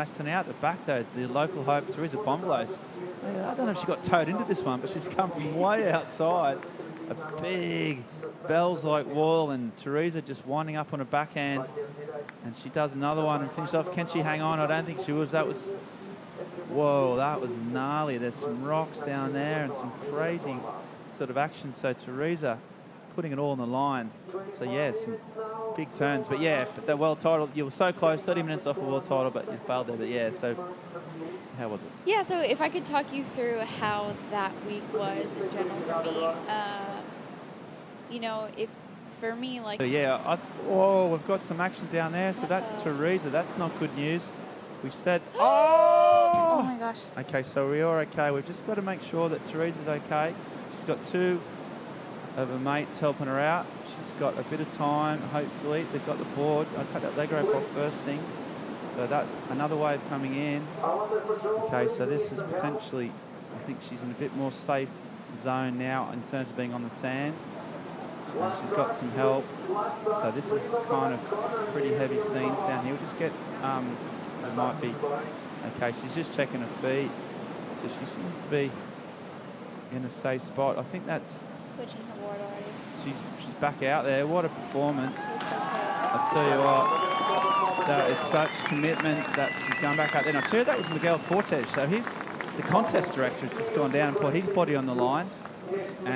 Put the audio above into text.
Maston out the back, though. The local hope, Teresa Bonvalot. I don't know if she got towed into this one, but she's come from way outside. A big bells-like wall, and Teresa just winding up on a backhand. And she does another one and finishes off. Can she hang on? I don't think she was. That was... Whoa, that was gnarly. There's some rocks down there and some crazy sort of action. So Teresa putting it all on the line. So, yeah, some big turns. But, yeah, but the world title, you were so close, 30 minutes off the world title, but you failed there. But, yeah, so how was it? Yeah, so if I could talk you through how that week was in general for me. You know, if for me, like... So, yeah, oh, we've got some action down there. So that's Teresa. That's not good news. We said... Oh my gosh. Okay, so we are okay. We've just got to make sure that Teresa's okay. She's got two of her mates helping her out. She's got a bit of time, hopefully. They've got the board. I'll take that leg rope off first thing. So that's another wave coming in. Okay, so this is potentially, I think she's in a bit more safe zone now in terms of being on the sand. And she's got some help. So this is kind of pretty heavy scenes down here. We'll just get, it might be... Okay, she's just checking her feet. So she seems to be in a safe spot. I think that's... Switching her ward already. She's back out there. What a performance. I'll tell you what, that is such commitment that she's gone back out there. And I tell you, that was Miguel Fortes. So he's the contest director. It's just gone down and put his body on the line. And